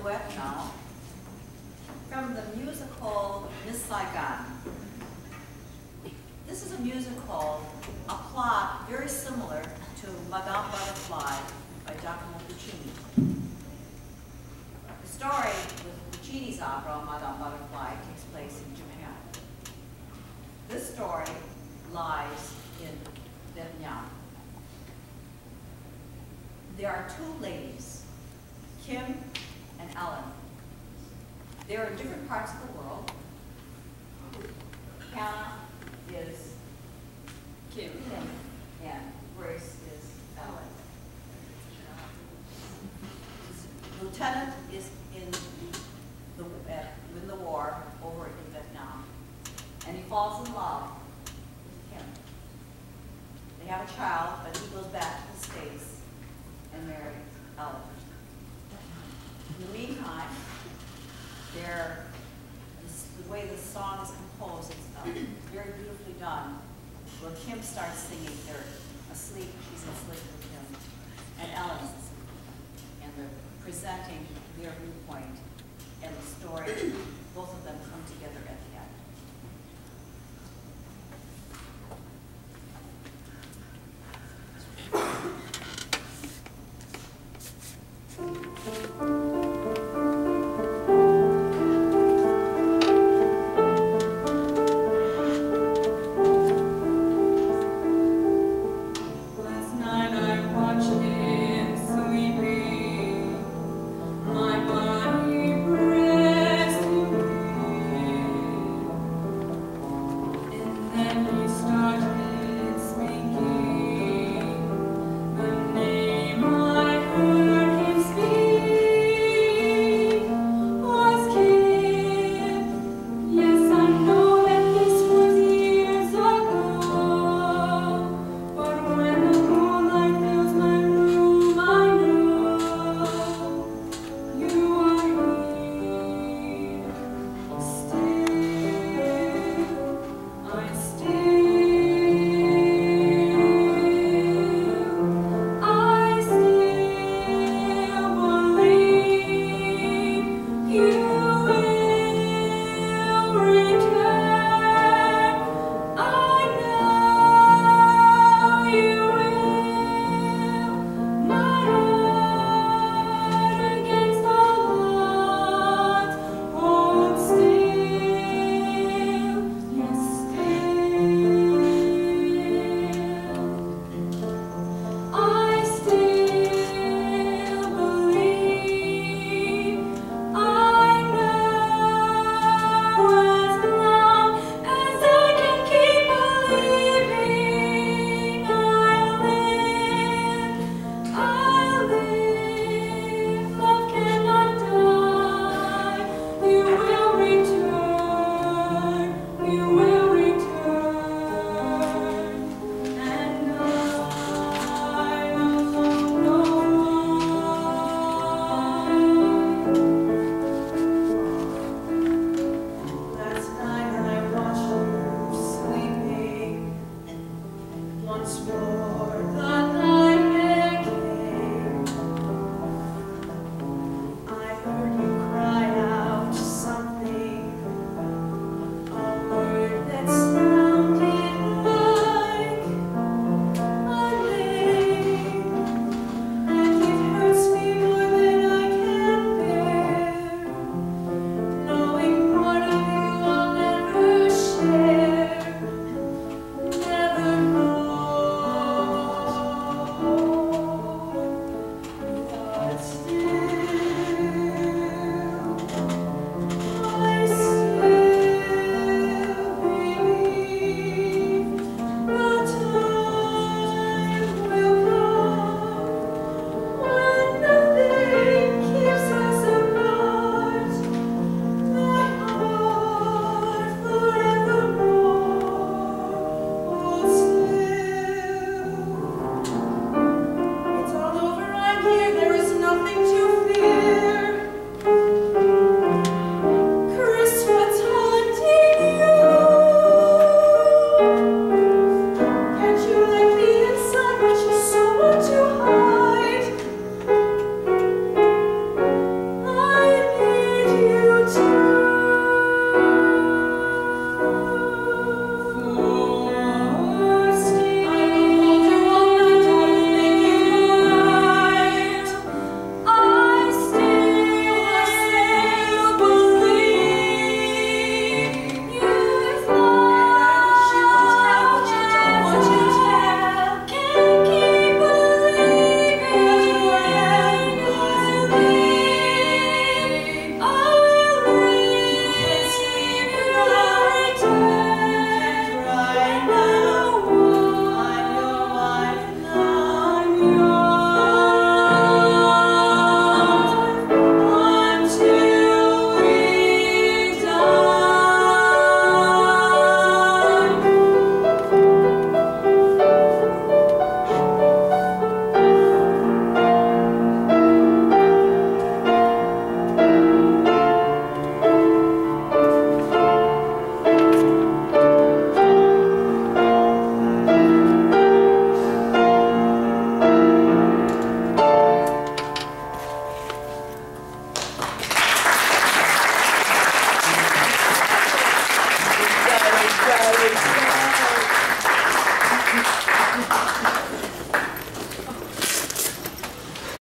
duet now from the musical Miss Saigon. This is a musical, a plot very similar to Madame Butterfly by Giacomo Puccini. The story with Puccini's opera, Madame Butterfly, takes place in Japan. This story lies in Vietnam. There are two ladies, Kim and Ellen. They're in different parts of the world. Hannah is Kim and Grace is Ellen. Lieutenant is in the war over in Vietnam, and he falls in love with Kim. They have a child, but he goes back to the States and marries Ellen. In the meantime, the way the song is composed is very beautifully done, where Kim starts singing, they're asleep, she's asleep with Kim, and Ellen's asleep. And they're presenting their viewpoint and the story. Both of them come together at the end.